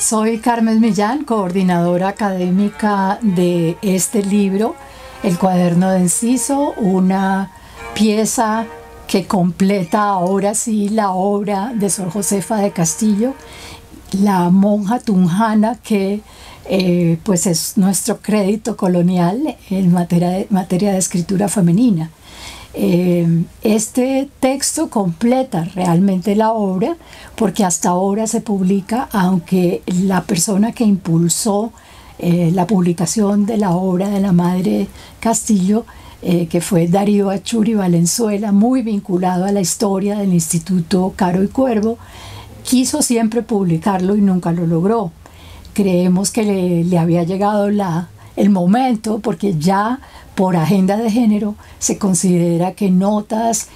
Soy Carmen Millán, coordinadora académica de este libro, El cuaderno de Enciso, una pieza que completa ahora sí la obra de Sor Josefa de Castillo, la monja tunjana que pues es nuestro crédito colonial en materia de escritura femenina. Este texto completa realmente la obra porque hasta ahora se publica, aunque la persona que impulsó la publicación de la obra de la Madre Castillo, que fue Darío Achury Valenzuela, muy vinculado a la historia del Instituto Caro y Cuervo, quiso siempre publicarlo y nunca lo logró. Creemos que le había llegado el momento, porque ya por agenda de género se considera que notas,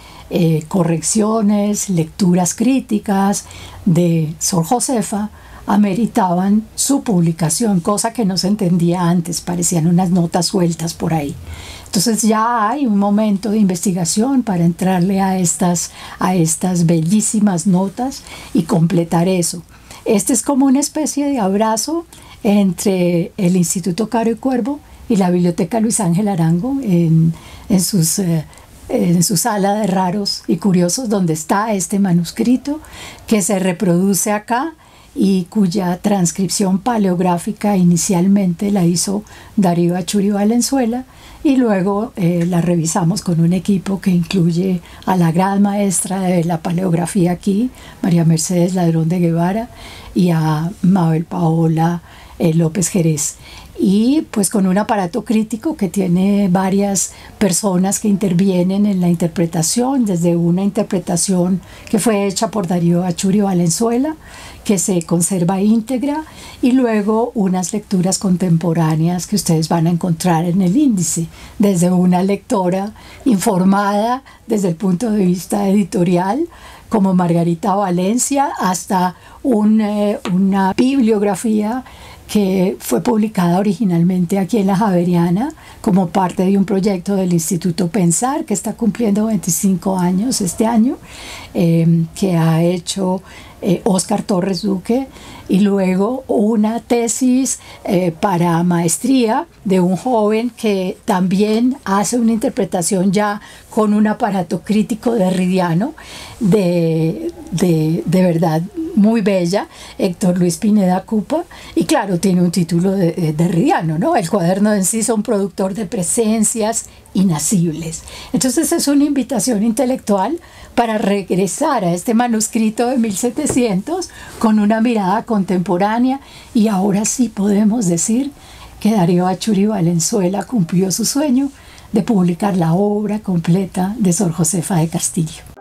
correcciones, lecturas críticas de Sor Josefa ameritaban su publicación, cosa que no se entendía antes, parecían unas notas sueltas por ahí. Entonces ya hay un momento de investigación para entrarle a estas bellísimas notas y completar eso. Este es como una especie de abrazo entre el Instituto Caro y Cuervo y la biblioteca Luis Ángel Arango en su sala de raros y curiosos, donde está este manuscrito que se reproduce acá y cuya transcripción paleográfica inicialmente la hizo Darío Achury Valenzuela, y luego la revisamos con un equipo que incluye a la gran maestra de la paleografía aquí, María Mercedes Ladrón de Guevara, y a Mabel Paola López Jerez. Y pues con un aparato crítico que tiene varias personas que intervienen en la interpretación, desde una interpretación que fue hecha por Darío Achury Valenzuela, que se conserva íntegra, y luego unas lecturas contemporáneas que ustedes van a encontrar en el índice, desde una lectora informada desde el punto de vista editorial, como Margarita Valencia, hasta una bibliografía que fue publicada originalmente aquí en la Javeriana como parte de un proyecto del Instituto Pensar, que está cumpliendo 25 años este año, que ha hecho Óscar Torres Duque, y luego una tesis para maestría de un joven que también hace una interpretación ya con un aparato crítico derridiano de verdad muy bella, Héctor Luis Pineda Cupa, y claro, tiene un título derridiano, ¿no? El cuaderno de Enciso, un productor de presencias inascibles. Entonces es una invitación intelectual para regresar a este manuscrito de 1700 con una mirada contemporánea, y ahora sí podemos decir que Darío Achury Valenzuela cumplió su sueño de publicar la obra completa de Sor Josefa de Castillo.